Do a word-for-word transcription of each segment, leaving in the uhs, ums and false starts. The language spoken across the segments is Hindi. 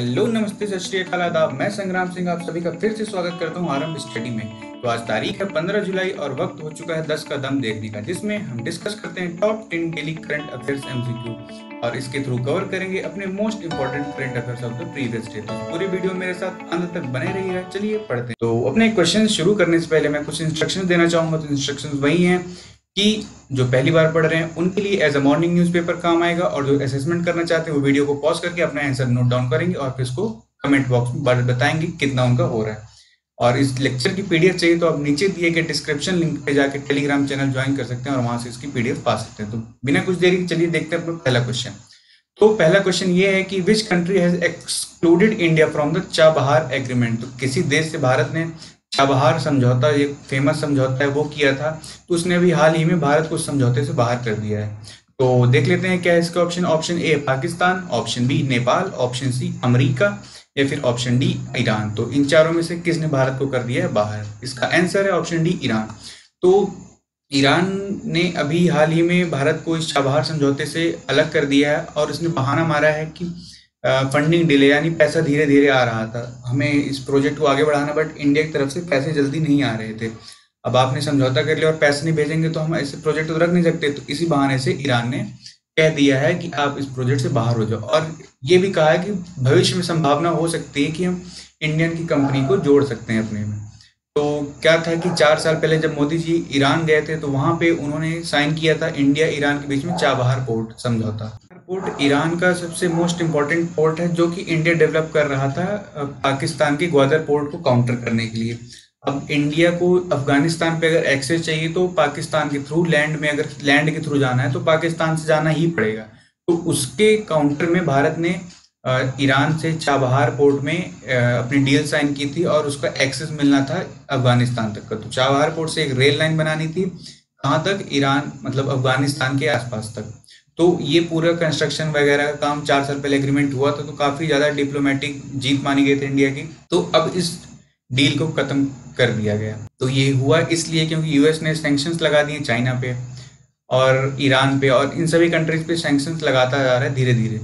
हेलो नमस्ते सत श्री अकाल आदाब, मैं संग्राम सिंह आप सभी का फिर से स्वागत करता हूं आरंभ स्टडी में। तो आज तारीख है पंद्रह जुलाई और वक्त हो चुका है दस का दम देखने का, जिसमें हम डिस्कस करते हैं top ten daily current affairs MCQ और इसके थ्रू कवर करेंगे अपने most important current affairs of the previous day. तो पूरी वीडियो मेरे साथ अंत तक बने रहिएगा, चलिए पढ़ते हैं। तो अपने क्वेश्चन शुरू करने से पहले मैं कुछ इंस्ट्रक्शन देना चाहूंगा। तो इंस्ट्रक्शन वही है कि जो पहली बार पढ़ रहे हैं उनके लिए एज अ मॉर्निंग न्यूज़पेपर काम आएगा, और जो असेसमेंट करना चाहते हैं वो वीडियो को पॉज करके अपना आंसर नोट डाउन करेंगे और फिर इसको कमेंट बॉक्स में बताएंगे कितना उनका हो रहा है। और इस लेक्चर की पीडीएफ चाहिए तो आप नीचे दिए गए डिस्क्रिप्शन लिंक पे जाके टेलीग्राम चैनल ज्वाइन कर सकते हैं और वहां से इसकी पीडीएफ पा सकते हैं। तो बिना कुछ देरी चलिए देखते हैं अपना पहला क्वेश्चन। तो पहला क्वेश्चन ये है कि which country has excluded India from the चाभहार agreement. तो किसी देश से भारत ने चाबहार समझौता, ये फेमस समझौता है, वो किया था, तो उसने अभी हाल ही में भारत को समझौते से बाहर कर दिया है। तो देख लेते हैं क्या है इसका option. Option A Pakistan, option B Nepal, option C America या फिर ऑप्शन डी ईरान। तो इन चारों में से किसने भारत को कर दिया है बाहर? इसका आंसर है ऑप्शन डी ईरान। तो ईरान ने अभी हाल ही में भारत को इस चाबहार समझौते से अलग कर दिया है और उसने बहाना मारा है कि फंडिंग डिले, यानी पैसा धीरे धीरे आ रहा था, हमें इस प्रोजेक्ट को आगे बढ़ाना, बट इंडिया की तरफ से पैसे जल्दी नहीं आ रहे थे। अब आपने समझौता कर लिया और पैसे नहीं भेजेंगे तो हम ऐसे प्रोजेक्ट तो रख नहीं सकते। तो इसी बहाने से ईरान ने कह दिया है कि आप इस प्रोजेक्ट से बाहर हो जाओ, और ये भी कहा है कि भविष्य में संभावना हो सकती है कि हम इंडियन की कंपनी को जोड़ सकते हैं अपने में। तो क्या था कि चार साल पहले जब मोदी जी ईरान गए थे तो वहाँ पे उन्होंने साइन किया था इंडिया ईरान के बीच में चाबहार पोर्ट समझौता। पोर्ट ईरान का सबसे मोस्ट इम्पॉर्टेंट पोर्ट है जो कि इंडिया डेवलप कर रहा था पाकिस्तान के ग्वादर पोर्ट को काउंटर करने के लिए। अब इंडिया को अफगानिस्तान पे अगर एक्सेस चाहिए तो पाकिस्तान के थ्रू लैंड में, अगर लैंड के थ्रू जाना है तो पाकिस्तान से जाना ही पड़ेगा। तो उसके काउंटर में भारत ने ईरान से चाबहार पोर्ट में अपनी डील साइन की थी और उसका एक्सेस मिलना था अफगानिस्तान तक का। तो चाबहार पोर्ट से एक रेल लाइन बनानी थी कहाँ तक? ईरान, मतलब अफगानिस्तान के आसपास तक। तो ये पूरा कंस्ट्रक्शन वगैरह का काम चार साल पहले एग्रीमेंट हुआ था, तो काफ़ी ज़्यादा डिप्लोमेटिक जीत मानी गई थी इंडिया की। तो अब इस डील को ख़त्म कर दिया गया। तो ये हुआ इसलिए क्योंकि यूएस ने सैंक्शंस लगा दिए चाइना पे और ईरान पे, और इन सभी कंट्रीज़ पे सैंक्शंस लगाता जा रहा है धीरे धीरे।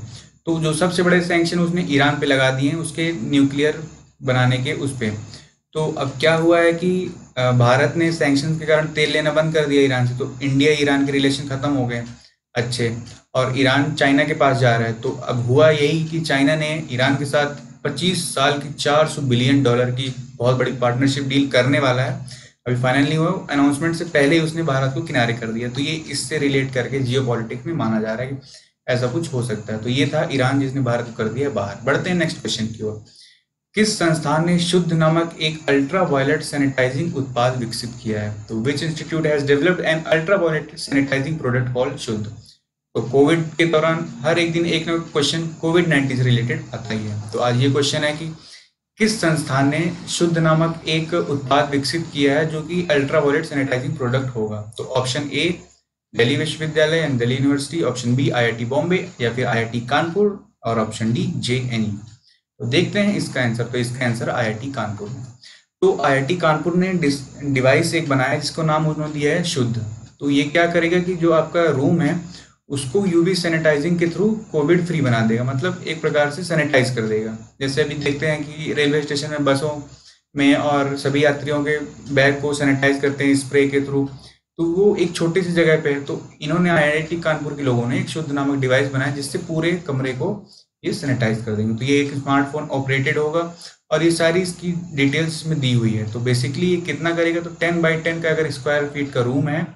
तो जो सबसे बड़े सैंक्शन उसने ईरान पर लगा दिए हैं उसके न्यूक्लियर बनाने के उस पर। तो अब क्या हुआ है कि भारत ने सैंक्शन के कारण तेल लेना बंद कर दिया ईरान से, तो इंडिया ईरान के रिलेशन ख़त्म हो गए अच्छे, और ईरान चाइना के पास जा रहा है। तो अब हुआ यही कि चाइना ने ईरान के साथ पच्चीस साल की चार सौ बिलियन डॉलर की बहुत बड़ी पार्टनरशिप डील करने वाला है। अभी फाइनली वो अनाउंसमेंट से पहले ही उसने भारत को किनारे कर दिया। तो ये इससे रिलेट करके जियोपॉलिटिक्स में माना जा रहा है कि ऐसा कुछ हो सकता है। तो ये था ईरान जिसने भारत को कर दिया बाहर। बढ़ते हैं नेक्स्ट क्वेश्चन की ओर। किस संस्थान ने शुद्ध नामक एक अल्ट्रा वायलेट सैनिटाइजिंग उत्पाद विकसित किया है? तो which institute has developed an ultra violet sanitising product called Shuddh. तो कोविड के दौरान हर एक दिन एक ना क्वेश्चन कोविड नाइन्टीन से रिलेटेड आता ही है। तो आज ये क्वेश्चन है कि किस संस्थान ने शुद्ध नामक एक उत्पाद विकसित किया है जो कि अल्ट्रा वायलेट सैनिटाइजिंग प्रोडक्ट होगा? तो ऑप्शन ए दिल्ली विश्वविद्यालय and Delhi university, option B I I T Bombay या फिर आई आई टी कानपुर, और option D J N U. तो देखते हैं इसका आंसर। तो इसका आंसर आई आई टी कानपुर है। तो आई आई टी कानपुर ने डिवाइस एक बनाया जिसको नाम उन्होंने दिया है शुद्ध। तो ये क्या करेगा कि जो आपका रूम है उसको यूवी सैनिटाइजिंग के थ्रू कोविड फ्री बना देगा, मतलब एक प्रकार से सैनिटाइज कर देगा। जैसे अभी देखते हैं कि रेलवे स्टेशन में, बसों में और सभी यात्रियों के बैग को सैनिटाइज करते हैं स्प्रे के थ्रू, तो वो एक छोटी सी जगह पे है। तो इन्होंने आई आई टी कानपुर के लोगों ने एक शुद्ध नामक डिवाइस बनाया जिससे पूरे कमरे को ये सैनिटाइज कर देंगे। तो ये एक स्मार्टफोन ऑपरेटेड होगा और ये सारी इसकी डिटेल्स में दी हुई है। तो बेसिकली ये कितना करेगा? तो टेन बाई टेन का अगर स्क्वायर फीट का रूम है,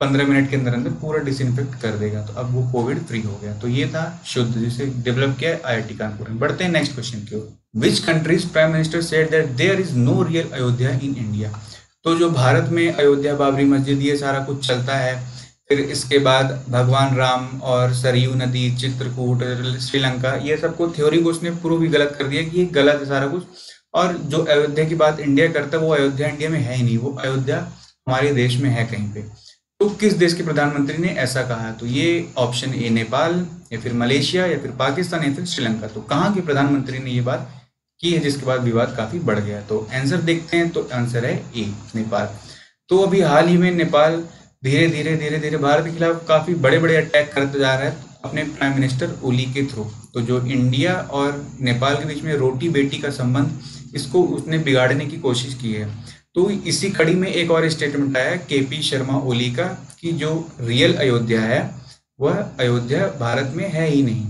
पंद्रह मिनट के अंदर अंदर पूरा डिसइंफेक्ट कर देगा। तो अब वो कोविड फ्री हो गया। तो ये था शुद्ध जिसे डेवलप किया है आई आई टी कानपुर में। बढ़ते हैं नेक्स्ट क्वेश्चन की ओर। Which country's prime minister said that there is no real Ayodhya in India. तो जो भारत में अयोध्या, बाबरी मस्जिद, ये सारा कुछ चलता है, फिर इसके बाद भगवान राम और सरयू नदी, चित्रकूट, श्रीलंका, ये सबको थ्योरी को उसने प्रूव ही गलत कर दिया कि ये गलत है सारा कुछ। और जो अयोध्या की बात इंडिया करता है वो अयोध्या इंडिया में है ही नहीं, वो अयोध्या हमारे देश में है कहीं पे। तो किस देश के प्रधानमंत्री ने ऐसा कहा? तो ये ऑप्शन ए नेपाल या फिर मलेशिया या फिर पाकिस्तान या फिर श्रीलंका। तो कहाँ के प्रधानमंत्री ने ये बात की है जिसके बाद विवाद काफ़ी बढ़ गया? तो आंसर देखते हैं। तो आंसर है ए नेपाल। तो अभी हाल ही में नेपाल धीरे धीरे धीरे धीरे भारत के खिलाफ काफ़ी बड़े बड़े अटैक करता जा रहा है। अपने प्राइम मिनिस्टर ओली के थ्रू। तो जो इंडिया और नेपाल के बीच में रोटी बेटी का संबंध, इसको उसने बिगाड़ने की कोशिश की है। तो इसी कड़ी में एक और स्टेटमेंट आया के पी शर्मा ओली का कि जो रियल अयोध्या है वह अयोध्या भारत में है ही नहीं।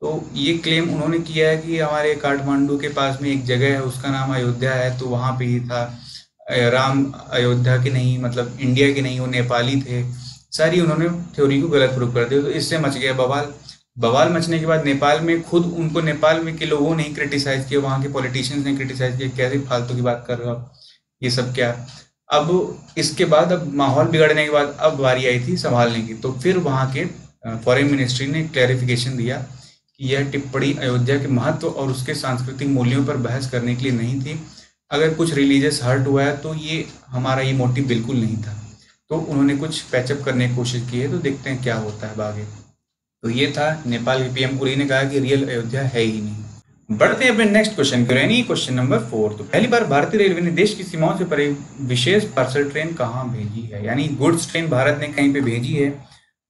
तो ये क्लेम उन्होंने किया है कि हमारे काठमांडू के पास में एक जगह है उसका नाम अयोध्या है, तो वहाँ पे ही था राम, अयोध्या के नहीं, मतलब इंडिया के नहीं, वो नेपाली थे। सारी उन्होंने थ्योरी को गलत प्रूव कर दिया। तो इससे मच गया बवाल। बवाल मचने के बाद नेपाल में खुद उनको नेपाल में के लोगों ने क्रिटिसाइज किया, वहाँ के पॉलिटिशियंस ने क्रिटिसाइज किया, कैसे फालतू की बात कर रहे हो आप, ये सब क्या। अब इसके बाद अब माहौल बिगड़ने के बाद अब बारी आई थी संभालने की। तो फिर वहाँ के फॉरेन मिनिस्ट्री ने क्लैरिफिकेशन दिया कि यह टिप्पणी अयोध्या के महत्व और उसके सांस्कृतिक मूल्यों पर बहस करने के लिए नहीं थी। अगर कुछ रिलीजियस हर्ट हुआ है तो ये हमारा ये मोटिव बिल्कुल नहीं था। तो उन्होंने कुछ पैचअप करने की कोशिश की है, तो देखते हैं क्या होता है आगे। तो ये था, नेपाल के पीएम ओली ने कहा कि रियल अयोध्या है ही नहीं। बढ़ते हैं अपने नेक्स्ट क्वेश्चन की यानी क्वेश्चन नंबर फोर। तो पहली बार भारतीय रेलवे ने देश की सीमाओं से परे विशेष पार्सल ट्रेन कहाँ भेजी है, यानी गुड्स ट्रेन भारत ने कहीं पे भेजी है,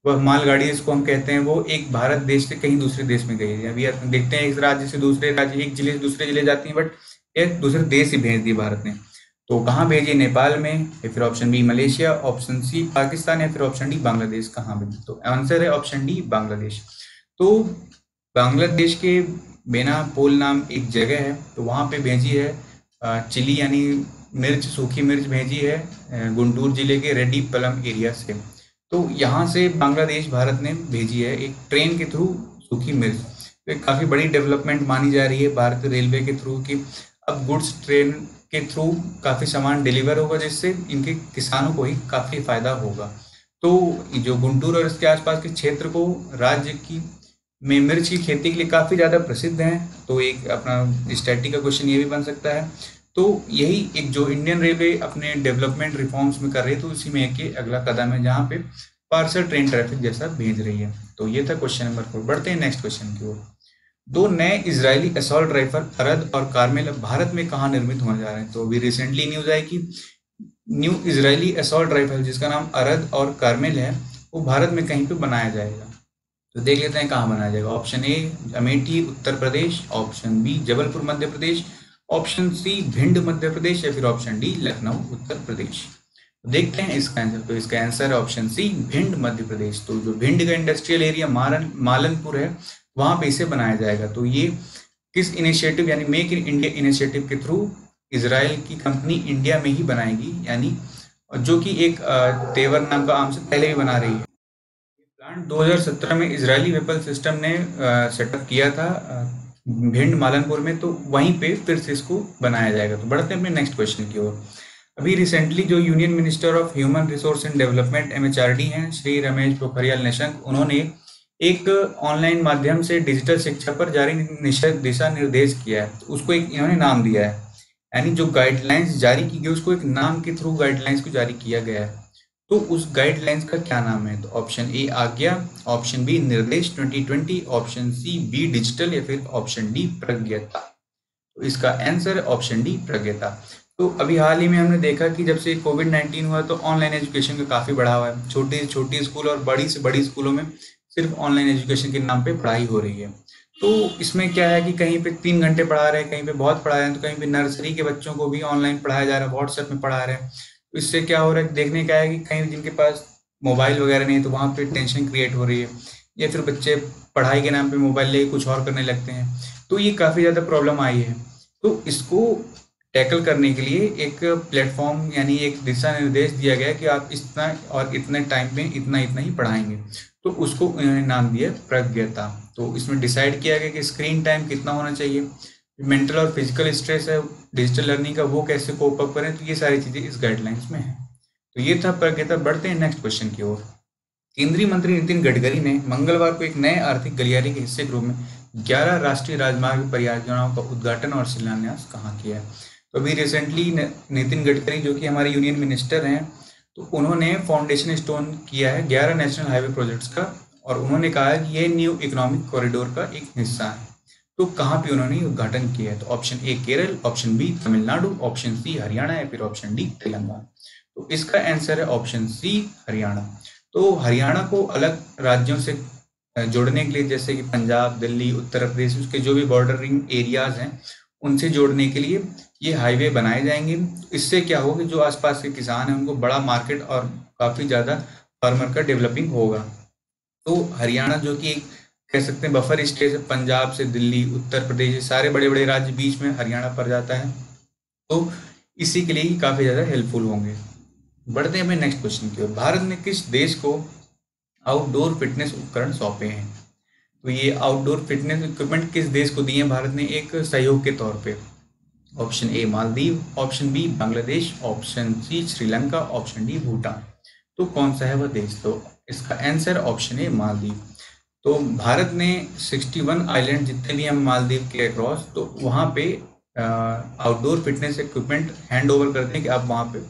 वह मालगाड़ी इसको हम कहते हैं, वो एक भारत देश से कहीं दूसरे देश में गई है। अभी देखते हैं एक राज्य से दूसरे राज्य, एक जिले से दूसरे जिले जाती है, बट एक दूसरे देश से भेज दी भारत ने। तो कहाँ भेजी, नेपाल में, या फिर option B Malaysia, option C Pakistan, या फिर ऑप्शन डी बांग्लादेश। कहाँ भेजी, तो आंसर है ऑप्शन डी बांग्लादेश। तो बांग्लादेश के बेनापोल नाम एक जगह है, तो वहाँ पे भेजी है। चिली यानी मिर्च, सूखी मिर्च भेजी है गुंटूर जिले के रेड्डी पलम एरिया से। तो यहाँ से बांग्लादेश भारत ने भेजी है एक ट्रेन के थ्रू सूखी मिर्च। तो एक काफ़ी बड़ी डेवलपमेंट मानी जा रही है भारतीय रेलवे के थ्रू कि अब गुड्स ट्रेन के थ्रू काफ़ी सामान डिलीवर होगा, जिससे इनके किसानों को ही काफ़ी फ़ायदा होगा। तो जो गुंटूर और इसके आसपास के क्षेत्र को राज्य की में मिर्च की खेती के लिए काफ़ी ज़्यादा प्रसिद्ध हैं। तो एक अपना स्टैटिक का क्वेश्चन ये भी बन सकता है। तो यही एक जो इंडियन रेलवे अपने डेवलपमेंट रिफॉर्म्स में कर रही है, तो उसी में एक अगला कदम है जहाँ पे पार्सल ट्रेन ट्रैफिक जैसा भेज रही है। तो ये था क्वेश्चन नंबर फोर। बढ़ते हैं नेक्स्ट क्वेश्चन की ओर। दो नए इजरायली असॉल्ट राइफल अरद और कार्मेल भारत में कहाँ निर्मित होने जा रहे हैं। तो अभी रिसेंटली न्यूज आई कि न्यू इजरायली असॉल्ट राइफल जिसका नाम अरद और कार्मेल है, वो भारत में कहीं पे बनाया जाएगा। तो देख लेते हैं कहाँ बनाया जाएगा। Option A Amethi Uttar Pradesh, option B Jabalpur Madhya Pradesh, option C Bhind Madhya Pradesh, या फिर ऑप्शन डी लखनऊ उत्तर प्रदेश। तो देखते हैं इसका आंसर। तो इसका आंसर है ऑप्शन सी भिंड मध्य प्रदेश। तो जो भिंड का इंडस्ट्रियल एरिया मालनपुर है, वहाँ पे इसे बनाया जाएगा। तो ये किस इनिशिएटिव यानी मेक इन इंडिया इनिशिएटिव के थ्रू इजराइल की कंपनी इंडिया में ही बनाएगी, यानी जो कि एक तेवर नाम का आम से पहले भी बना रही है। प्लांट दो हज़ार सत्रह में इजरायली वेपन सिस्टम ने सेटअप किया था भिंड मालनपुर में, तो वहीं पे फिर से इसको बनाया जाएगा। तो बढ़ते हैं अपने नेक्स्ट क्वेश्चन की ओर। अभी रिसेंटली जो union minister of human resource and development M H R D हैं श्री रमेश पोखरियाल निशंक, उन्होंने एक ऑनलाइन माध्यम से डिजिटल शिक्षा पर जारी दिशा निर्देश किया है। तो उसको एक इन्होंने नाम दिया है, यानी जो गाइडलाइंस जारी की गई उसको एक नाम के थ्रू गाइडलाइंस को जारी किया गया है। तो उस गाइडलाइंस का क्या नाम है। तो option A Agya, option B Nirdesh twenty twenty, option C B digital, या फिर ऑप्शन डी प्रज्ञता। तो इसका आंसर ऑप्शन डी प्रज्ञता। तो अभी हाल ही में हमने देखा कि जब से कोविड नाइन्टीन हुआ तो ऑनलाइन एजुकेशन का काफ़ी बढ़ावा है। छोटे छोटे स्कूल और बड़ी से बड़ी स्कूलों में सिर्फ ऑनलाइन एजुकेशन के नाम पे पढ़ाई हो रही है। तो इसमें क्या है कि कहीं पे तीन घंटे पढ़ा रहे हैं, कहीं पे बहुत पढ़ा रहे हैं, तो कहीं पे नर्सरी के बच्चों को भी ऑनलाइन पढ़ाया जा रहा है, व्हाट्सएप में पढ़ा रहे हैं। तो इससे क्या हो रहा है, देखने का है कि कहीं जिनके पास मोबाइल वगैरह नहीं है तो वहाँ पर टेंशन क्रिएट हो रही है, या फिर बच्चे पढ़ाई के नाम पर मोबाइल लेके कुछ और करने लगते हैं। तो ये काफ़ी ज़्यादा प्रॉब्लम आई है। तो इसको टैकल करने के लिए एक प्लेटफॉर्म यानी एक दिशा निर्देश दिया गया कि आप इतना और इतने टाइम में इतना इतना ही पढ़ाएंगे। तो उसको उन्होंने नाम दिया प्रज्ञता। तो इसमें डिसाइड किया गया कि स्क्रीन टाइम कितना होना चाहिए, मेंटल और फिजिकल स्ट्रेस है डिजिटल लर्निंग का, वो कैसे कोप अप करें। तो ये सारी चीज़ें इस गाइडलाइंस में है। तो ये था प्रज्ञता। बढ़ते हैं नेक्स्ट क्वेश्चन की ओर। केंद्रीय मंत्री नितिन गडकरी ने मंगलवार को एक नए आर्थिक गलियारे के हिस्से के रूप में ग्यारह राष्ट्रीय राजमार्ग परियोजनाओं का उद्घाटन और शिलान्यास कहाँ किया है। तो अभी रिसेंटली नितिन गडकरी जो कि हमारे यूनियन मिनिस्टर हैं, तो उन्होंने फाउंडेशन स्टोन किया है ग्यारह नेशनल हाईवे प्रोजेक्ट्स का, और उन्होंने कहा है कि ये न्यू इकोनॉमिक कॉरिडोर का एक हिस्सा है। तो कहाँ पे उन्होंने उद्घाटन किया है। तो option A Kerala, option B Tamil Nadu, option C Haryana, या फिर ऑप्शन डी तेलंगाना। तो इसका आंसर है ऑप्शन सी हरियाणा। तो हरियाणा को अलग राज्यों से जोड़ने के लिए, जैसे कि पंजाब, दिल्ली, उत्तर प्रदेश, उसके जो भी बॉर्डरिंग एरियाज हैं उनसे जोड़ने के लिए ये हाईवे बनाए जाएंगे। इससे क्या होगा, जो आसपास के किसान हैं उनको बड़ा मार्केट और काफ़ी ज़्यादा फार्मर का डेवलपिंग होगा। तो हरियाणा जो कि एक कह सकते हैं बफर स्टेट है, पंजाब से दिल्ली, उत्तर प्रदेश, सारे बड़े बड़े राज्य बीच में हरियाणा पड़ जाता है, तो इसी के लिए काफ़ी ज़्यादा हेल्पफुल होंगे। बढ़ते हैं हमें नेक्स्ट क्वेश्चन की ओर। भारत ने किस देश को आउटडोर फिटनेस उपकरण सौंपे हैं? तो ये आउटडोर फिटनेस इक्विपमेंट किस देश को दिए हैं भारत ने एक सहयोग के तौर पे? Option A Maldives, option B Bangladesh, option C Sri Lanka, option D Bhutan. तो कौन सा है वह देश? तो इसका आंसर ऑप्शन ए मालदीव। तो भारत ने इकसठ आइलैंड जितने भी हैं मालदीव के अक्रॉस, तो वहाँ पे outdoor fitness equipment hand over कर दें कि आप वहाँ पे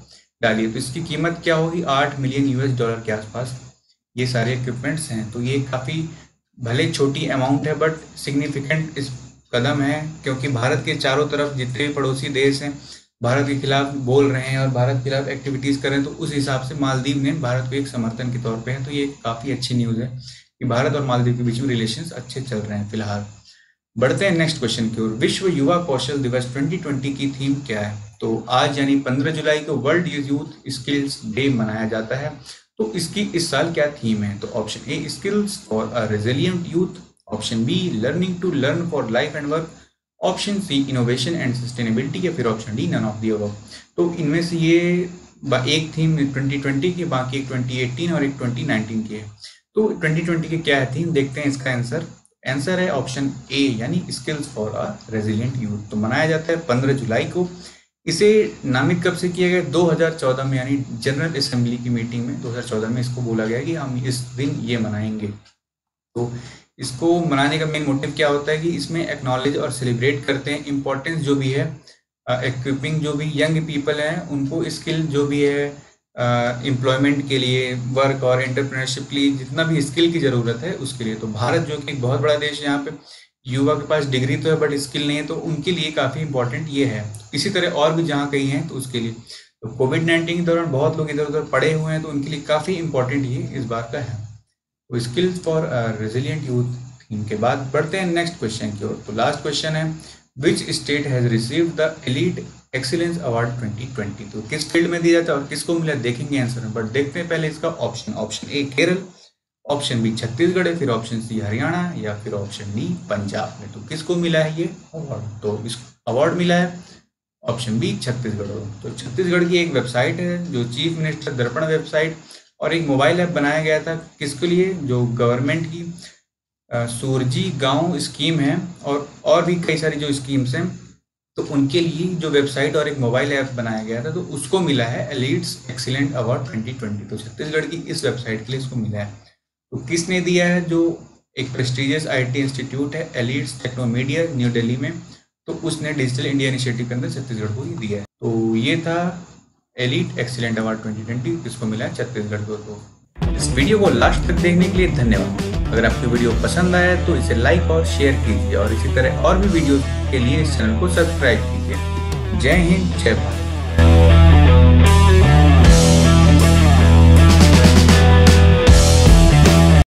डालिए। तो इसकी कीमत क्या होगी? आठ मिलियन यूएस डॉलर के आसपास ये सारे इक्विपमेंट्स हैं। तो ये काफ़ी भले छोटी अमाउंट है बट सिग्निफिकेंट इस कदम है, क्योंकि भारत के चारों तरफ जितने भी पड़ोसी देश हैं भारत के खिलाफ बोल रहे हैं और भारत के खिलाफ एक्टिविटीज़ कर रहे हैं, तो उस हिसाब से मालदीव ने भारत को एक समर्थन के तौर पे है। तो ये काफ़ी अच्छी न्यूज़ है कि भारत और मालदीव के बीच में रिलेशंस अच्छे चल रहे हैं फिलहाल। बढ़ते हैं नेक्स्ट क्वेश्चन की ओर। विश्व युवा कौशल दिवस ट्वेंटी ट्वेंटी की थीम क्या है? तो आज यानी पंद्रह जुलाई को वर्ल्ड यूथ स्किल्स डे मनाया जाता है। तो इसकी इस साल क्या थीम है? तो option A skills for a resilient youth, option B learning to learn for life and work, option C innovation and sustainability, या फिर option D none of the above. तो इनमें से ये एक थीम ट्वेंटी ट्वेंटी की, बाकी एक ट्वेंटी एटीन और एक ट्वेंटी नाइनटीन की है। तो ट्वेंटी ट्वेंटी की क्या है थीम, देखते हैं इसका आंसर। आंसर है ऑप्शन ए यानी skills for a resilient youth. तो मनाया जाता है पंद्रह जुलाई को। इसे नामित कब से किया गया? दो हज़ार चौदह में, यानी जनरल असेंबली की मीटिंग में दो हज़ार चौदह में इसको बोला गया कि हम इस दिन ये मनाएंगे। तो इसको मनाने का मेन मोटिव क्या होता है कि इसमें एक्नॉलेज और सेलिब्रेट करते हैं इम्पोर्टेंस जो भी है इक्विपिंग जो भी यंग पीपल हैं उनको स्किल जो भी है एम्प्लॉयमेंट के लिए, वर्क और एंटरप्रेन्योरशिप के लिए जितना भी स्किल की ज़रूरत है उसके लिए। तो भारत जो कि एक बहुत बड़ा देश है, यहाँ पे युवा के पास डिग्री तो है बट स्किल नहीं है, तो उनके लिए काफ़ी इंपॉर्टेंट ये है। इसी तरह और भी जहाँ कहीं हैं तो उसके लिए, तो कोविड नाइन्टीन के दौरान बहुत लोग इधर उधर पड़े हुए हैं, तो उनके लिए काफ़ी इंपॉर्टेंट ये इस बार का है। तो skills for resilient youth theme के बाद बढ़ते हैं नेक्स्ट क्वेश्चन की ओर। तो लास्ट क्वेश्चन है, which state has receive the elite excellence award twenty twenty? तो किस फील्ड में दिया जाता है और किसको मिला, देखेंगे आंसर में, बट देखते हैं पहले इसका option. Option A Kerala, option B Chhattisgarh है, फिर ऑप्शन सी हरियाणा, या फिर ऑप्शन डी पंजाब में। तो किसको मिला है ये अवार्ड? तो इसको अवार्ड मिला है ऑप्शन बी छत्तीसगढ़। तो छत्तीसगढ़ की एक वेबसाइट है जो चीफ मिनिस्टर दर्पण वेबसाइट, और एक मोबाइल ऐप बनाया गया था किसके लिए, जो गवर्नमेंट की सूरजी गाँव स्कीम है और और भी कई सारी जो स्कीम्स हैं, तो उनके लिए जो वेबसाइट और एक मोबाइल ऐप बनाया गया था, तो उसको मिला है elites excellent award twenty twenty. तो छत्तीसगढ़ की इस वेबसाइट के लिए इसको मिला है। तो किसने दिया है? जो एक प्रेस्टीजियस आईटी इंस्टीट्यूट है एलिट्स टेक्नोमीडिया न्यू दिल्ली में, तो उसने डिजिटल इंडिया इनिशिएटिव के अंदर छत्तीसगढ़ को ही दिया है। तो ये था elite excellent award twenty twenty किसको मिला है, छत्तीसगढ़ को। इस वीडियो को लास्ट तक देखने के लिए धन्यवाद। अगर आपको वीडियो पसंद आया तो इसे लाइक और शेयर कीजिए, और इसी तरह और भी वीडियो के लिए इस चैनल को सब्सक्राइब कीजिए। जय हिंद, जय भारत।